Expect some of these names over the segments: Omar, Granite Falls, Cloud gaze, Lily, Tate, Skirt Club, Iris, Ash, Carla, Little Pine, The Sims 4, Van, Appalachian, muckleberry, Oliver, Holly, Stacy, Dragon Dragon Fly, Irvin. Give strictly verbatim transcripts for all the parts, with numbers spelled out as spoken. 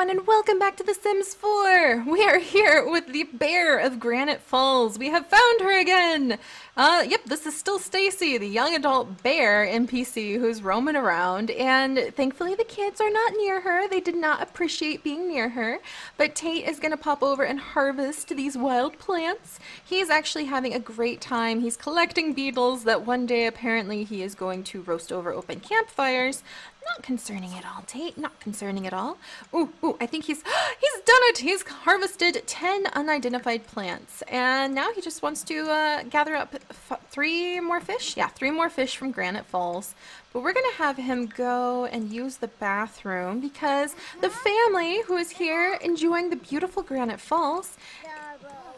everyone, and welcome back to The Sims four! We are here with the bear of Granite Falls. We have found her again! Uh, yep, this is still Stacy, the young adult bear N P C who's roaming around, and thankfully the kids are not near her. They did not appreciate being near her, but Tate is going to pop over and harvest these wild plants. He is actually having a great time. He's collecting beetles that one day apparently he is going to roast over open campfires. Not concerning at all, Tate. Not concerning at all. Ooh, ooh, I think he's, he's done it! He's harvested ten unidentified plants. And now he just wants to uh, gather up f three more fish. Yeah, three more fish from Granite Falls. But we're going to have him go and use the bathroom because the family who is here enjoying the beautiful Granite Falls,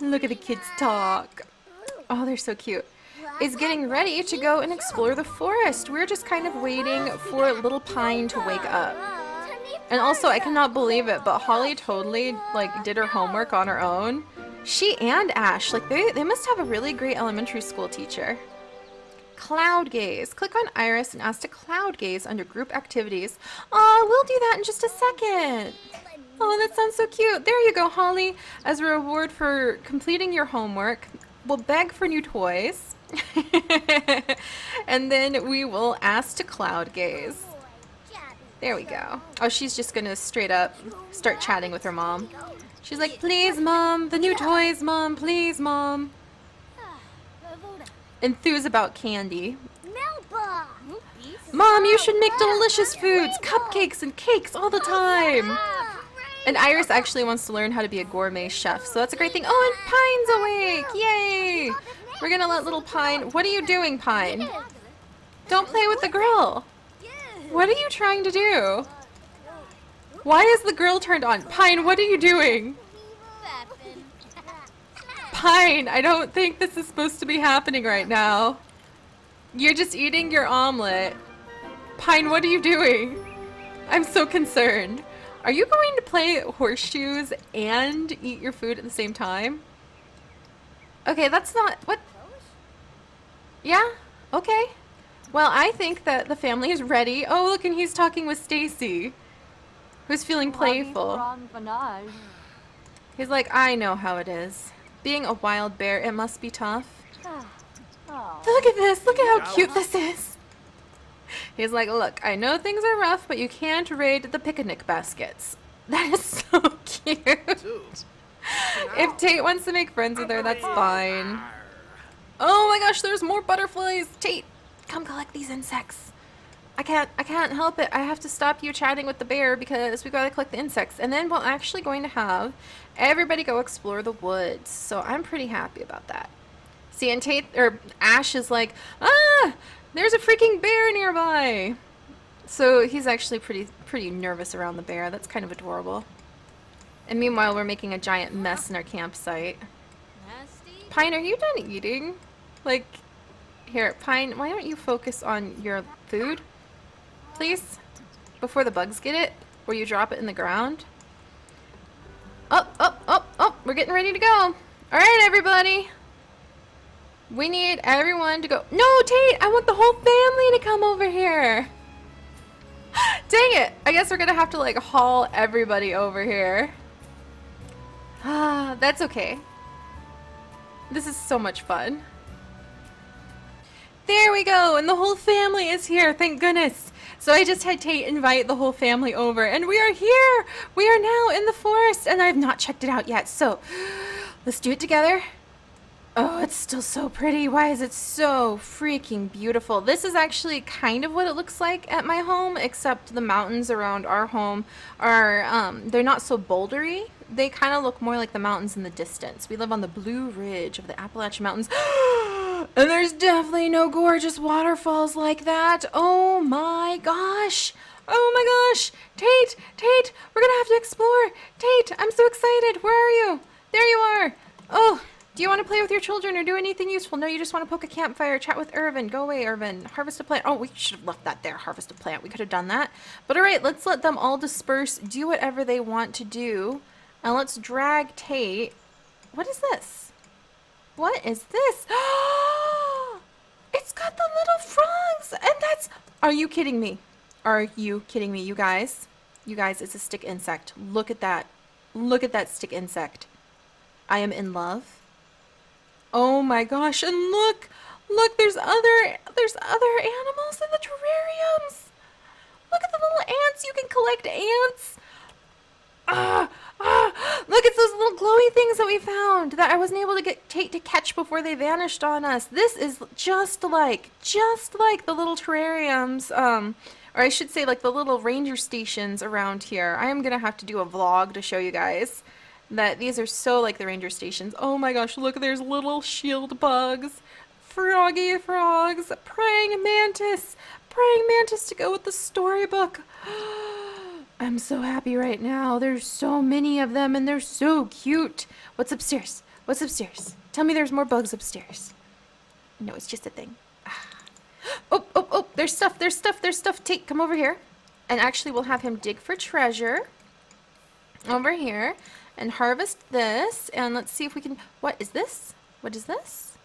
look at the kids talk. Oh, they're so cute. Is getting ready to go and explore the forest. We're just kind of waiting for Little Pine to wake up. And also, I cannot believe it, but Holly totally, like, did her homework on her own. She and Ash, like, they, they must have a really great elementary school teacher. Cloud gaze. Click on Iris and ask to cloud gaze under group activities. Aw, we'll do that in just a second. Oh, that sounds so cute. There you go, Holly. As a reward for completing your homework, we'll beg for new toys. And then we will ask to cloud gaze. There we go. Oh, she's just gonna straight up start chatting with her mom. She's like, please mom, the new toys mom, please mom. Enthuse about candy. Mom, you should make delicious foods, cupcakes and cakes all the time. And Iris actually wants to learn how to be a gourmet chef, so that's a great thing. Oh, and Pine's awake, yay! We're gonna let Little Pine... What are you doing, Pine? Don't play with the grill! What are you trying to do? Why is the grill turned on? Pine, what are you doing? Pine, I don't think this is supposed to be happening right now. You're just eating your omelet. Pine, what are you doing? I'm so concerned. Are you going to play horseshoes and eat your food at the same time? Okay, that's not... What? Yeah? Okay. Well, I think that the family is ready. Oh, look, and he's talking with Stacy, who's feeling playful. He's like, I know how it is. Being a wild bear, it must be tough. Look at this! Look at how cute this is! He's like, look, I know things are rough, but you can't raid the picnic baskets. That is so cute! If Tate wants to make friends with her, that's fine. Oh my gosh, there's more butterflies! Tate, come collect these insects. I can't, I can't help it. I have to stop you chatting with the bear because we gotta collect the insects. And then we're actually going to have everybody go explore the woods. So I'm pretty happy about that. See, and Tate, or Ash is like, ah, there's a freaking bear nearby. So he's actually pretty, pretty nervous around the bear. That's kind of adorable. And meanwhile, we're making a giant mess in our campsite. Pine, are you done eating? Like, here, Pine, why don't you focus on your food, please? Before the bugs get it, or you drop it in the ground. Oh, oh, oh, oh, we're getting ready to go. All right, everybody. We need everyone to go. No, Tate, I want the whole family to come over here. Dang it. I guess we're going to have to, like, haul everybody over here. Ah, that's okay. This is so much fun. There we go, and the whole family is here, thank goodness. So I just had Tate invite the whole family over, and we are here! We are now in the forest, and I have not checked it out yet, so let's do it together. Oh, it's still so pretty. Why is it so freaking beautiful? This is actually kind of what it looks like at my home, except the mountains around our home are, um, they're not so bouldery. They kind of look more like the mountains in the distance. We live on the Blue Ridge of the Appalachian Mountains. And there's definitely no gorgeous waterfalls like that. Oh my gosh. Oh my gosh. Tate, Tate, we're going to have to explore. Tate, I'm so excited. Where are you? There you are. Oh. Do you want to play with your children or do anything useful? No, you just want to poke a campfire, chat with Irvin. Go away, Irvin. Harvest a plant. Oh, we should have left that there. Harvest a plant. We could have done that. But all right, let's let them all disperse, do whatever they want to do. And let's drag Tate. What is this? What is this? It's got the little frogs. And that's... Are you kidding me? Are you kidding me, you guys? You guys, it's a stick insect. Look at that. Look at that stick insect. I am in love. Oh my gosh, and look, look, there's other, there's other animals in the terrariums. Look at the little ants. You can collect ants. Ah, ah, look, it's those little glowy things that we found that I wasn't able to get Tate to catch before they vanished on us. This is just like, just like the little terrariums, um, or I should say like the little ranger stations around here. I am going to have to do a vlog to show you guys that these are so like the ranger stations. Oh my gosh, look, there's little shield bugs, froggy frogs, praying mantis, praying mantis to go with the storybook. I'm so happy right now. There's so many of them and they're so cute. What's upstairs? What's upstairs? Tell me there's more bugs upstairs. No, it's just a thing. Oh, oh, oh, there's stuff, there's stuff, there's stuff. Tate, come over here. And actually we'll have him dig for treasure over here. And harvest this, and let's see if we can, what is this? What is this?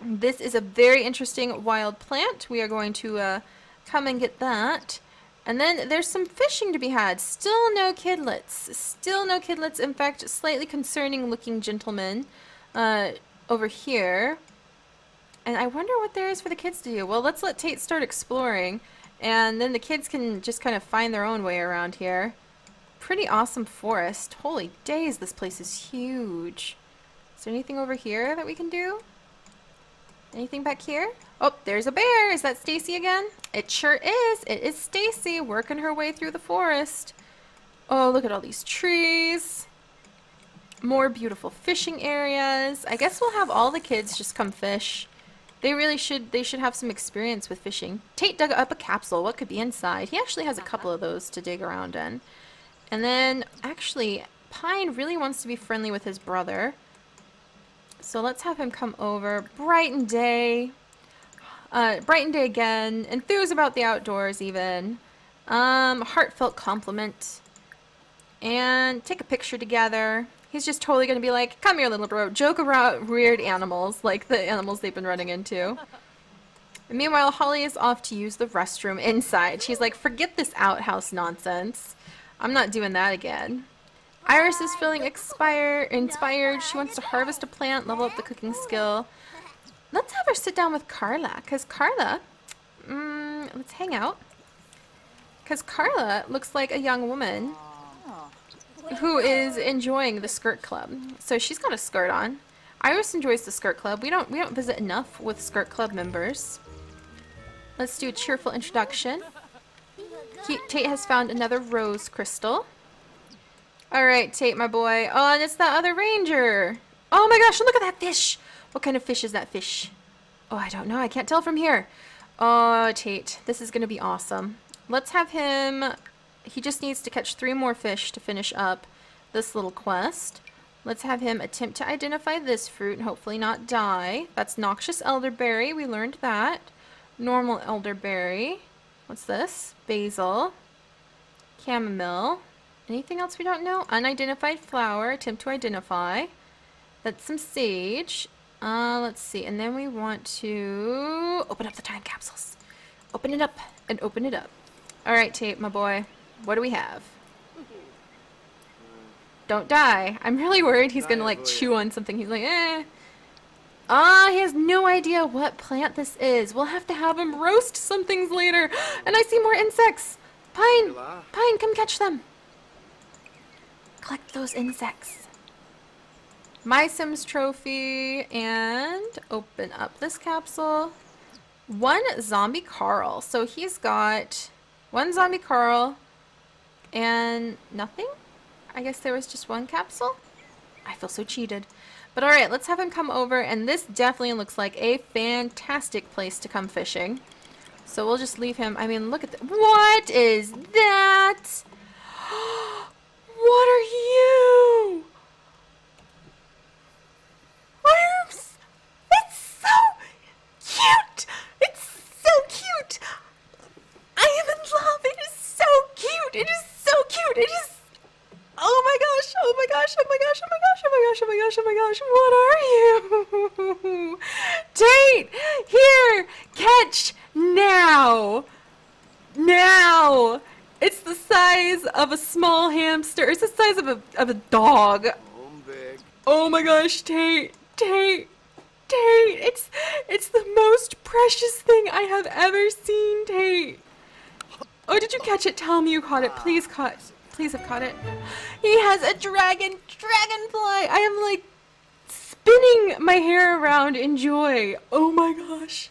This is a very interesting wild plant. We are going to uh, come and get that. And then there's some fishing to be had. Still no kidlets. Still no kidlets. In fact, slightly concerning looking gentleman uh, over here. And I wonder what there is for the kids to do. Well, let's let Tate start exploring, and then the kids can just kind of find their own way around here. Pretty awesome forest. Holy days, this place is huge. Is there anything over here that we can do? Anything back here? Oh, there's a bear. Is that Stacy again? It sure is. It is Stacy working her way through the forest. Oh, look at all these trees. More beautiful fishing areas. I guess we'll have all the kids just come fish. They really should, they should have some experience with fishing. Tate dug up a capsule. What could be inside? He actually has a couple of those to dig around in. And then, actually, Pine really wants to be friendly with his brother. So let's have him come over. Brighten day. Uh, brighten day again. Enthuse about the outdoors, even. Um, heartfelt compliment. And take a picture together. He's just totally going to be like, come here, little bro. Joke about weird animals, like the animals they've been running into. And meanwhile, Holly is off to use the restroom inside. She's like, forget this outhouse nonsense. I'm not doing that again. Iris is feeling expire, inspired. She wants to harvest a plant, level up the cooking skill. Let's have her sit down with Carla, because Carla, um, let's hang out. Because Carla looks like a young woman who is enjoying the Skirt Club. So she's got a skirt on. Iris enjoys the Skirt Club. We don't, we don't visit enough with Skirt Club members. Let's do a cheerful introduction. Tate has found another rose crystal. Alright, Tate, my boy. Oh, and it's the other ranger. Oh my gosh, look at that fish. What kind of fish is that fish? Oh, I don't know. I can't tell from here. Oh, Tate, this is going to be awesome. Let's have him... He just needs to catch three more fish to finish up this little quest. Let's have him attempt to identify this fruit and hopefully not die. That's noxious elderberry. We learned that. Normal elderberry. What's this? Basil. Chamomile. Anything else we don't know? Unidentified flower. Attempt to identify. That's some sage. Uh, let's see. And then we want to open up the time capsules. Open it up and open it up. All right, Tate, my boy. What do we have? Don't die. I'm really worried he's going to like chew on something. He's like, eh. Ah, he has no idea what plant this is. We'll have to have him roast some things later. And I see more insects. Pine, Pine, come catch them. Collect those insects. My Sims trophy. And open up this capsule. One zombie Carl. So he's got one zombie Carl and nothing. I guess there was just one capsule. I feel so cheated. But all right, let's have him come over, and this definitely looks like a fantastic place to come fishing. So we'll just leave him. I mean, look at the, what is that? What are you? It's so cute. It's so cute. I am in love. It is so cute. It is so cute. It is. Oh my gosh, oh my gosh, oh my gosh, oh my gosh, oh my gosh, oh my gosh, oh my gosh, what are you? Tate, here, catch, now, now, It's the size of a small hamster. It's the size of a of a dog. Oh my gosh, Tate, Tate, Tate! It's it's the most precious thing I have ever seen, Tate. Oh, did you catch it? Tell me you caught it. Please caught. Please have caught it. He has a dragon, dragonfly. I am like spinning my hair around in joy. Oh my gosh.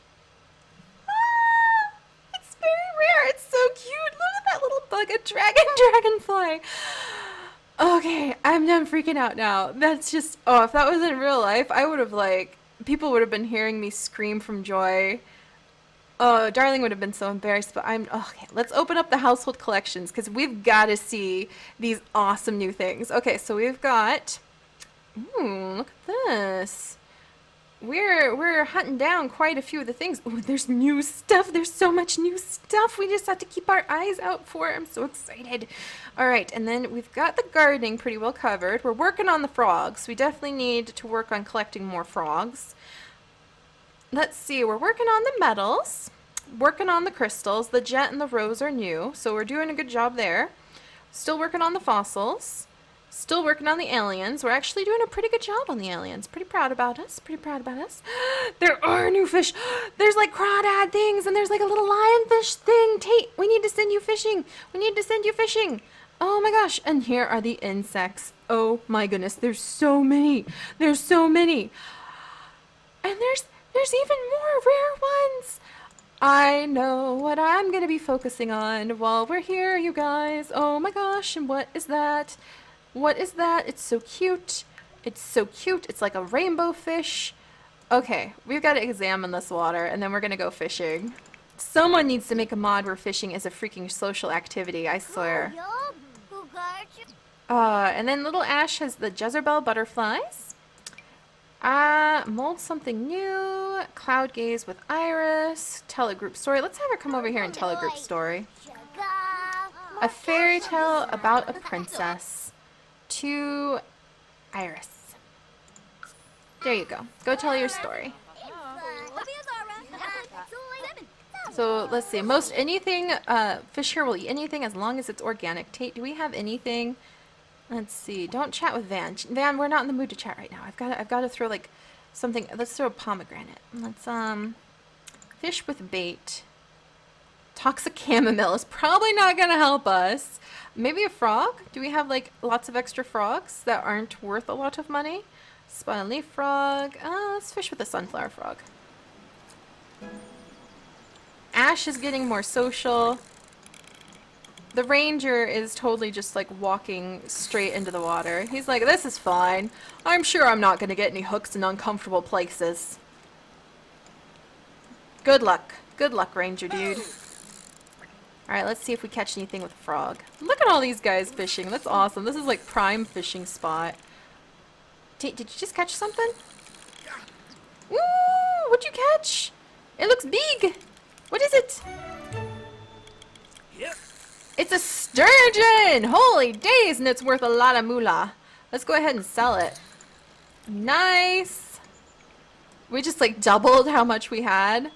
Rare. It's so cute. Look at that little bug, a dragon dragonfly. Okay, I'm done freaking out now. That's just, oh, if that was in real life, I would have, like, people would have been hearing me scream from joy. Oh, darling would have been so embarrassed, but I'm, okay, let's open up the household collections because we've got to see these awesome new things. Okay, so we've got, ooh, look at this. We're we're hunting down quite a few of the things. Oh, there's new stuff. There's so much new stuff. We just have to keep our eyes out for it. I'm so excited. All right, and then we've got the gardening pretty well covered. We're working on the frogs. We definitely need to work on collecting more frogs. Let's see. We're working on the metals, working on the crystals. The jet and the rose are new, so we're doing a good job there. Still working on the fossils. Still working on the aliens. We're actually doing a pretty good job on the aliens. Pretty proud about us. Pretty proud about us. There are new fish. There's like crawdad things, and there's like a little lionfish thing. Tate, we need to send you fishing. We need to send you fishing. Oh my gosh. And here are the insects. Oh my goodness. There's so many. There's so many. And there's there's even more rare ones. I know what I'm going to be focusing on while we're here, you guys. Oh my gosh. And what is that? What is that? It's so cute. It's so cute. It's like a rainbow fish. Okay, we've got to examine this water, and then we're going to go fishing. Someone needs to make a mod where fishing is a freaking social activity, I swear. Uh, and then little Ash has the Jezebel butterflies. Uh, mold something new. Cloud gaze with Iris. Tell a group story. Let's have her come over here and tell a group story. A fairy tale about a princess. To Iris. There you go. Go tell your story. So let's see. Most anything, uh, fish here will eat anything as long as it's organic. Tate, do we have anything? Let's see. Don't chat with Van. Van, we're not in the mood to chat right now. I've got to, I've got to throw like something. Let's throw a pomegranate. Let's um, fish with bait. Toxic chamomile is probably not going to help us. Maybe a frog? Do we have like lots of extra frogs that aren't worth a lot of money? Spun leaf frog. Uh, let's fish with a sunflower frog. Ash is getting more social. The ranger is totally just like walking straight into the water. He's like, this is fine. I'm sure I'm not going to get any hooks in uncomfortable places. Good luck. Good luck, ranger dude. Alright, let's see if we catch anything with a frog. Look at all these guys fishing. That's awesome. This is like prime fishing spot. Tate, did you just catch something? Woo! What'd you catch? It looks big! What is it? Yep. It's a sturgeon! Holy days! And it's worth a lot of moolah. Let's go ahead and sell it. Nice! We just like doubled how much we had.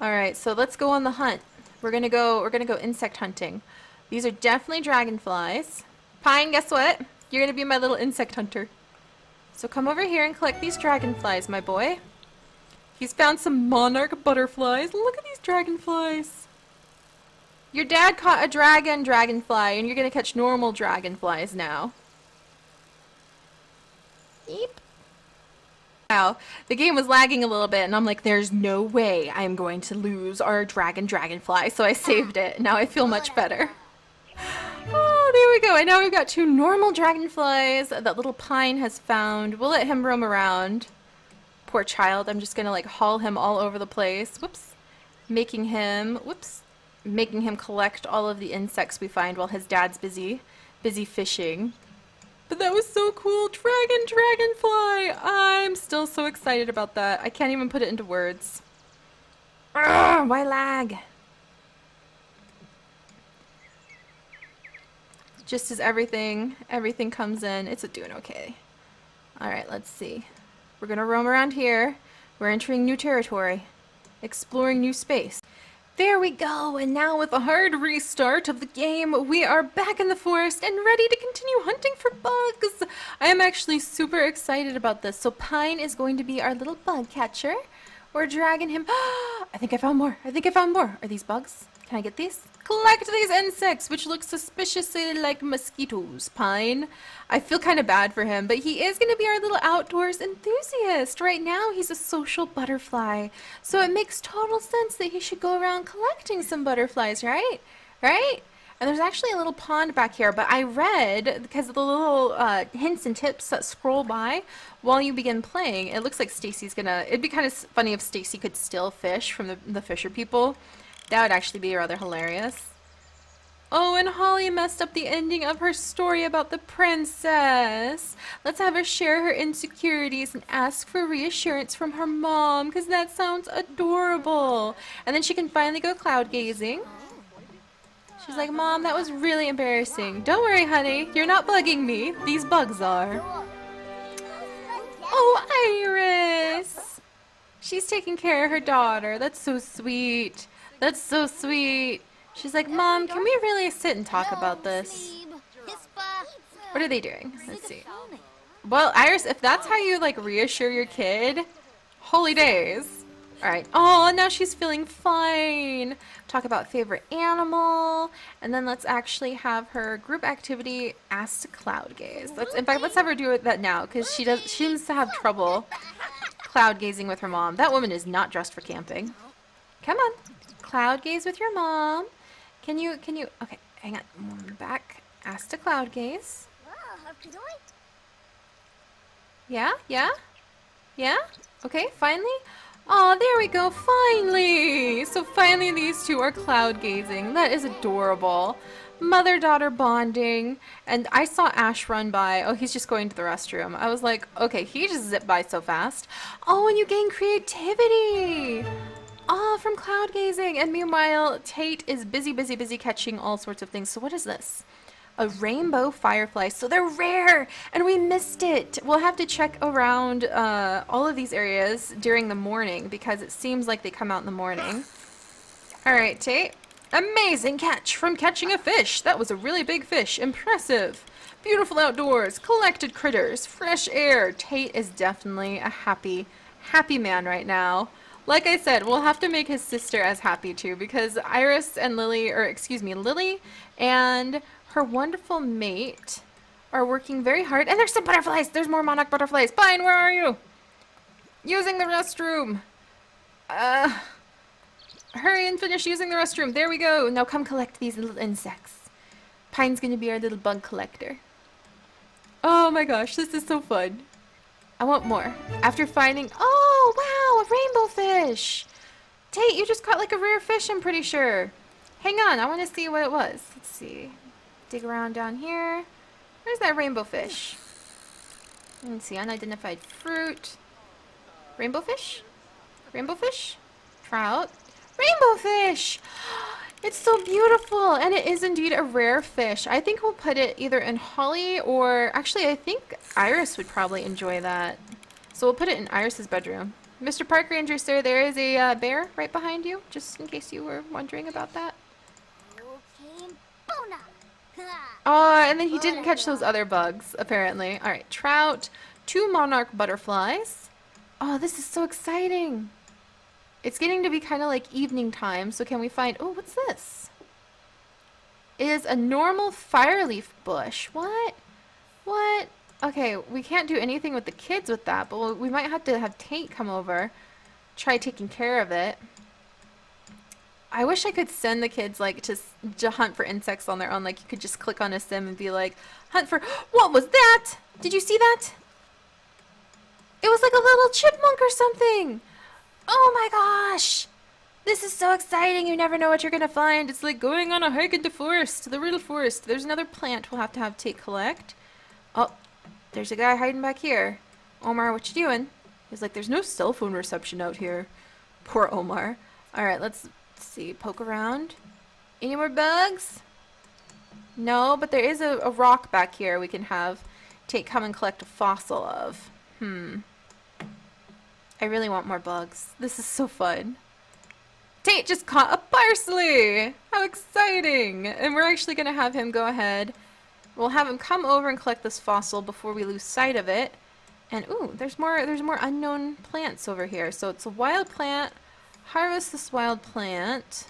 Alright, so let's go on the hunt. We're gonna go. We're gonna go insect hunting. These are definitely dragonflies. Pine, guess what? You're gonna be my little insect hunter. So come over here and collect these dragonflies, my boy. He's found some monarch butterflies. Look at these dragonflies. Your dad caught a dragon dragonfly, and you're gonna catch normal dragonflies now. Eep. Wow. The game was lagging a little bit, and I'm like, there's no way I'm going to lose our dragon dragonfly, so I saved it. Now I feel much better. Oh, there we go. And now we've got two normal dragonflies that little Pine has found. We'll let him roam around. Poor child. I'm just going to, like, haul him all over the place. Whoops. Making him, whoops, making him collect all of the insects we find while his dad's busy, busy fishing. But that was so cool. Dragon dragonfly. I'm still so excited about that. I can't even put it into words. Arrgh, why lag? Just as everything everything comes in, it's doing okay. All right, let's see. We're gonna roam around here. We're entering new territory, exploring new space. There we go, and now with a hard restart of the game, we are back in the forest and ready to continue hunting for bugs. I am actually super excited about this. So Pine is going to be our little bug catcher. We're dragging him. I think I found more. I think I found more. Are these bugs? Can I get these? Collect these insects, which look suspiciously like mosquitoes, Pine. I feel kind of bad for him, but he is going to be our little outdoors enthusiast. Right now, he's a social butterfly. So it makes total sense that he should go around collecting some butterflies, right? Right? And there's actually a little pond back here, but I read, because of the little uh, hints and tips that scroll by while you begin playing, it looks like Stacy's going to... It'd be kind of funny if Stacy could steal fish from the, the fisher people. That would actually be rather hilarious. Oh, and Holly messed up the ending of her story about the princess. Let's have her share her insecurities and ask for reassurance from her mom, because that sounds adorable. And then she can finally go cloud gazing. She's like, Mom, that was really embarrassing. Don't worry, honey. You're not bugging me. These bugs are. Oh, Iris. She's taking care of her daughter. That's so sweet. That's so sweet. She's like, Mom, can we really sit and talk about this? What are they doing? Let's see. Well, Iris, if that's how you, like, reassure your kid, holy days. All right. Oh, now she's feeling fine. Talk about favorite animal. And then let's actually have her group activity ask to cloud gaze. Let's, in fact, let's have her do that now, because she, does, she seems to have trouble cloud gazing with her mom. That woman is not dressed for camping. Come on. Cloud gaze with your mom. Can you, can you, okay, hang on, back. Ask to cloud gaze. Yeah, yeah, yeah, okay, finally. Oh, there we go, finally. So finally these two are cloud gazing. That is adorable. Mother-daughter bonding. And I saw Ash run by. Oh, he's just going to the restroom. I was like, okay, he just zipped by so fast. Oh, and you gain creativity. Oh, from cloud gazing. And meanwhile, Tate is busy, busy, busy catching all sorts of things. So what is this? A rainbow firefly. So they're rare and we missed it. We'll have to check around uh, all of these areas during the morning, because it seems like they come out in the morning. All right, Tate. Amazing catch from catching a fish. That was a really big fish. Impressive. Beautiful outdoors. Collected critters. Fresh air. Tate is definitely a happy, happy man right now. Like I said, we'll have to make his sister as happy too, because Iris and Lily, or excuse me, Lily and her wonderful mate are working very hard. And there's some butterflies! There's more monarch butterflies! Pine, where are you? Using the restroom! Uh, hurry and finish using the restroom! There we go! Now come collect these little insects. Pine's gonna be our little bug collector. Oh my gosh, this is so fun. I want more. After finding... Oh, wow! Rainbow fish! Tate, you just caught like a rare fish, I'm pretty sure. Hang on, I want to see what it was. Let's see. Dig around down here. Where's that rainbow fish? Let's see, unidentified fruit. Rainbow fish? Rainbow fish? Trout? Rainbow fish! It's so beautiful, and it is indeed a rare fish. I think we'll put it either in Holly or... Actually, I think Iris would probably enjoy that. So we'll put it in Iris's bedroom. Mister Park Ranger, sir, there is a uh, bear right behind you, just in case you were wondering about that. Oh, and then he didn't catch those other bugs, apparently. All right, trout, two monarch butterflies. Oh, this is so exciting. It's getting to be kind of like evening time, so can we find... Oh, what's this? It is a normal fireleaf bush. What? What? Okay, we can't do anything with the kids with that, but we might have to have Tate come over, try taking care of it. I wish I could send the kids, like, to, to hunt for insects on their own. Like, you could just click on a sim and be like, hunt for... What was that? Did you see that? It was like a little chipmunk or something. Oh my gosh. This is so exciting. You never know what you're going to find. It's like going on a hike into forest, the real forest. There's another plant we'll have to have Tate collect. Oh. There's a guy hiding back here. Omar, what you doing? He's like, there's no cell phone reception out here. Poor Omar. All right, let's see. Poke around. Any more bugs? No, but there is a, a rock back here we can have Tate come and collect a fossil of. Hmm. I really want more bugs. This is so fun. Tate just caught a parsley! How exciting! And we're actually going to have him go ahead. We'll have him come over and collect this fossil before we lose sight of it. And ooh, there's more, there's more unknown plants over here. So it's a wild plant. Harvest this wild plant.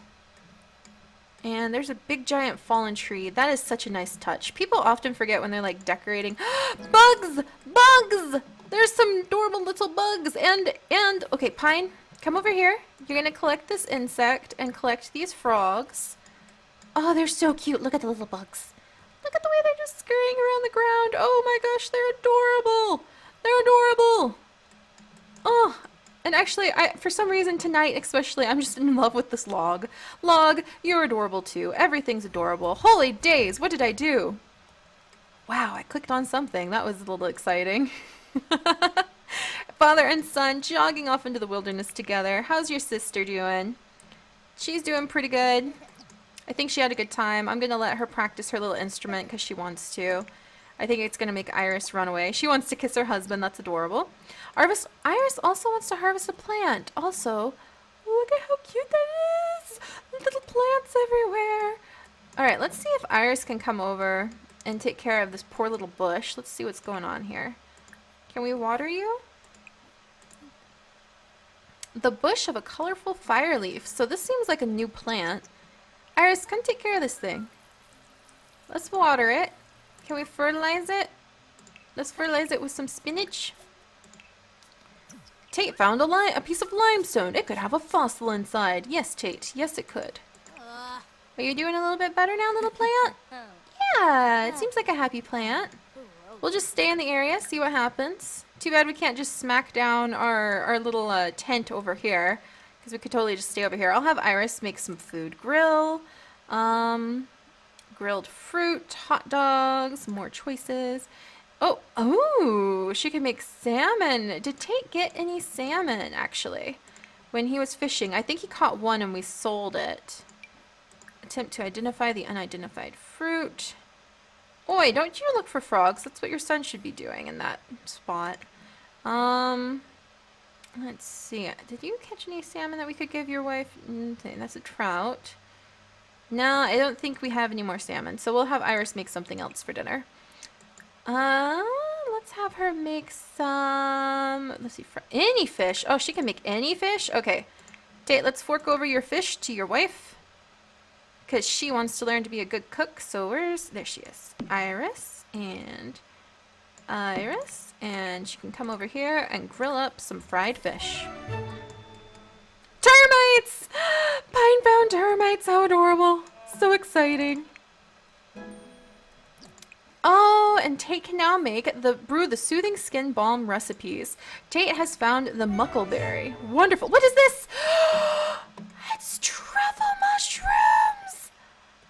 And there's a big giant fallen tree. That is such a nice touch. People often forget when they're like decorating. Bugs! Bugs! There's some adorable little bugs. And, and, okay, Pine, come over here. You're going to collect this insect and collect these frogs. Oh, they're so cute. Look at the little bugs. Look at the way they're just scurrying around the ground. Oh my gosh, they're adorable. They're adorable. Oh, and actually, I for some reason tonight especially, I'm just in love with this log. Log, you're adorable too. Everything's adorable. Holy days, what did I do? Wow, I clicked on something. That was a little exciting. Father and son jogging off into the wilderness together. How's your sister doing? She's doing pretty good. I think she had a good time. I'm going to let her practice her little instrument because she wants to. I think it's going to make Iris run away. She wants to kiss her husband. That's adorable. Iris, Iris also wants to harvest a plant. Also, look at how cute that is. Little plants everywhere. All right, let's see if Iris can come over and take care of this poor little bush. Let's see what's going on here. Can we water you? The bush of a colorful fire leaf. So this seems like a new plant. Iris, come take care of this thing. Let's water it. Can we fertilize it? Let's fertilize it with some spinach. Tate found a, li a piece of limestone. It could have a fossil inside. Yes, Tate. Yes, it could. Are you doing a little bit better now, little plant? Yeah, it seems like a happy plant. We'll just stay in the area, see what happens. Too bad we can't just smack down our, our little uh, tent over here. Because we could totally just stay over here. I'll have Iris make some food. Grill, um, grilled fruit, hot dogs, more choices. Oh, oh, she can make salmon. Did Tate get any salmon, actually, when he was fishing? I think he caught one and we sold it. Attempt to identify the unidentified fruit. Oi, don't you look for frogs? That's what your son should be doing in that spot. Um... Let's see. Did you catch any salmon that we could give your wife? Okay, that's a trout. No, I don't think we have any more salmon. So we'll have Iris make something else for dinner. Uh, let's have her make some... Let's see. For any fish. Oh, she can make any fish? Okay. Tate, let's fork over your fish to your wife. Because she wants to learn to be a good cook. So where's... There she is. Iris and... Iris, and she can come over here and grill up some fried fish. Termites! Pine found termites, how adorable. So exciting. Oh, and Tate can now make the brew the soothing skin balm recipes. Tate has found the muckleberry. Wonderful. What is this? It's truffle mushrooms!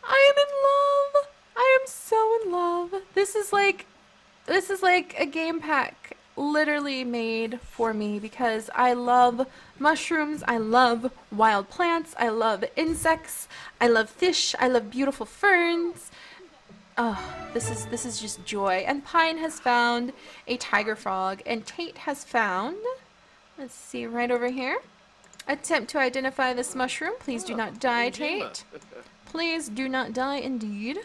I am in love. I am so in love. This is like This is like a game pack literally made for me because I love mushrooms, I love wild plants, I love insects, I love fish, I love beautiful ferns. Oh, this is this is just joy. And Pine has found a tiger frog and Tate has found, let's see right over here. Attempt to identify this mushroom. Please do not die, Tate. Please do not die indeed.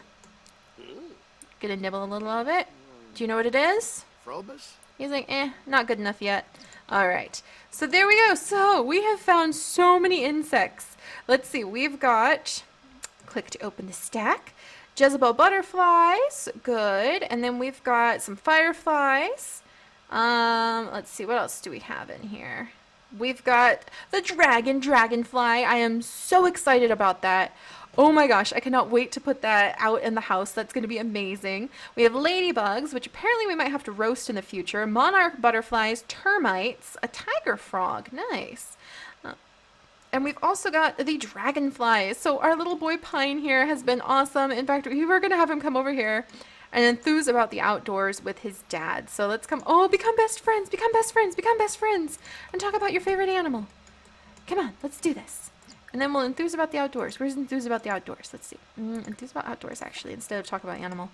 Gonna nibble a little of it. Do you know what it is? Frobus? He's like, eh, not good enough yet. All right. So there we go. So we have found so many insects. Let's see. We've got, click to open the stack. Jezebel butterflies. Good. And then we've got some fireflies. Um, let's see. What else do we have in here? We've got the dragon dragonfly. I am so excited about that. Oh my gosh, I cannot wait to put that out in the house. That's going to be amazing. We have ladybugs, which apparently we might have to roast in the future. Monarch butterflies, termites, a tiger frog. Nice. Uh, and we've also got the dragonflies. So our little boy Pine here has been awesome. In fact, we were going to have him come over here and enthuse about the outdoors with his dad. So let's come. Oh, become best friends. Become best friends. Become best friends. And talk about your favorite animal. Come on, let's do this. And then we'll enthuse about the outdoors. Where's enthuse about the outdoors? Let's see. Mm, enthuse about outdoors, actually, instead of talk about animal.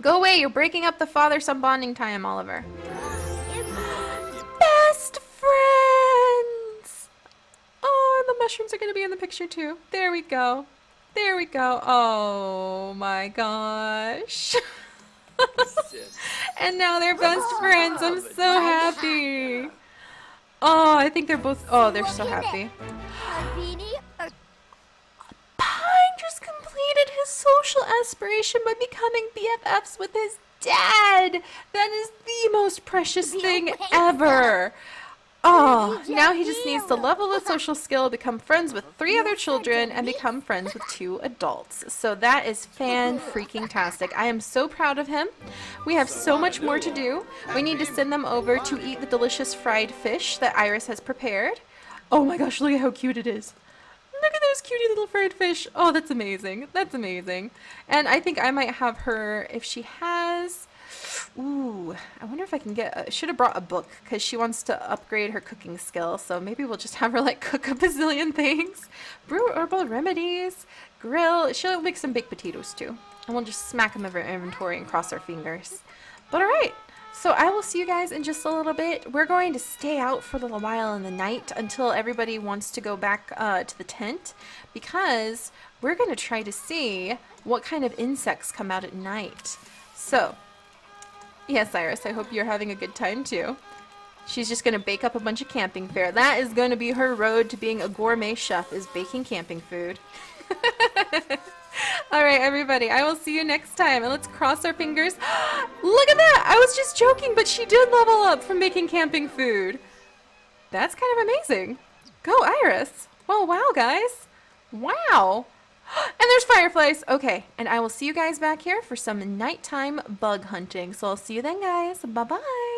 Go away. You're breaking up the father-son bonding time, Oliver. Best friends! Oh, the mushrooms are going to be in the picture too. There we go. There we go. Oh my gosh. And now they're best friends. I'm so happy. Oh, I think they're both. Oh, they're so happy. Pine just completed his social aspiration by becoming B F Fs with his dad. That is the most precious thing ever. Oh, now he just needs to level the social skill, become friends with three other children, and become friends with two adults. So that is fan-freaking-tastic. I am so proud of him. We have so much more to do. We need to send them over to eat the delicious fried fish that Iris has prepared. Oh my gosh, look at how cute it is. Look at those cutie little fried fish. Oh, that's amazing. That's amazing. And I think I might have her, if she has... Ooh, I wonder if I can get, a, should have brought a book because she wants to upgrade her cooking skill. So maybe we'll just have her like cook a bazillion things, brew herbal remedies, grill. She'll make some baked potatoes too. And we'll just smack them in her inventory and cross our fingers. But all right. So I will see you guys in just a little bit. We're going to stay out for a little while in the night until everybody wants to go back uh, to the tent because we're going to try to see what kind of insects come out at night. So... Yes, Iris, I hope you're having a good time, too. She's just going to bake up a bunch of camping fare. That is going to be her road to being a gourmet chef, is baking camping food. All right, everybody, I will see you next time. And let's cross our fingers. Look at that! I was just joking, but she did level up from making camping food. That's kind of amazing. Go, Iris. Well, wow, guys. Wow. And there's fireflies. Okay, and I will see you guys back here for some nighttime bug hunting. So I'll see you then, guys. Bye-bye.